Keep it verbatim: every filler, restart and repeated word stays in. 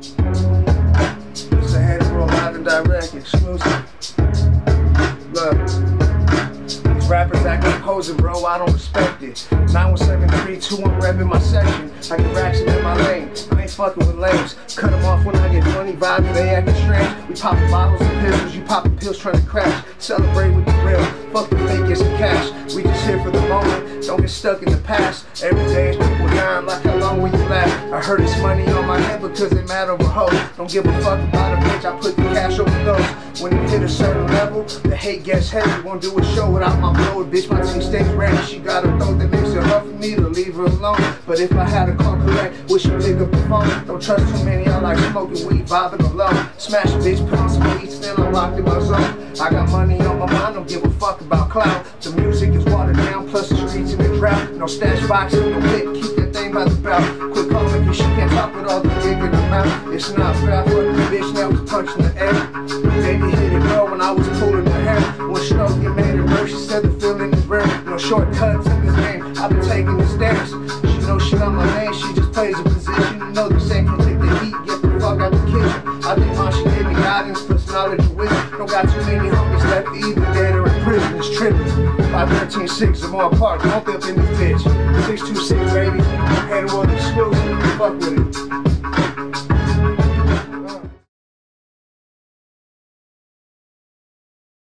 Just a handful of live and direct, exclusive. Look, these rappers acting posing, bro, I don't respect it. nine one seven three two, I'm repping my section. I get racks in my lane, I ain't fucking with lames. Cut them off when I get funny vibes, they acting strange. We popping bottles and pistols, you popping pills trying to crash. Celebrate with the real, fuck the fake, get some cash. We just here for the moment, don't get stuck in the past. Every day is triple nine, like how long will you last? I heard it's money on my head because it matter over hoes. Don't give a fuck about a bitch, I put the cash over those. When it hit a certain level, the hate gets heavy. Won't do a show without my blow, bitch, my team stays ready. She got a throat that makes it hard for me to leave her alone. But if I had a call correct, wish you pick up the phone. Don't trust too many, I like smoking weed, vibing alone. Smash a bitch, put on some weed, still I'm locked in my zone. I got money on my mind, don't give a fuck about clout. The music is watered down, plus the streets in the drought. No stash box in the whip, keep that thing by the belt. Quit calling me, she can't top it all, the dick in the mouth. It's not fair for the bitch that was punching the air. Baby hit it well when I was pulling her hair. One stroke, it made it worse, she said the feeling is rare. No shortcuts in this game, I've been taking the stairs. She knows shit on my name, she just plays a position. You know the same can take the heat, get the fuck out the kitchen. I think mom, she gave me guidance, plus knowledge and wisdom. Don't got too many homies left to either dead or in prison. It's tripping. five thirteen six, Zamar Park, don't up in this bitch. six two six, baby, head world exclusive, fuck with it.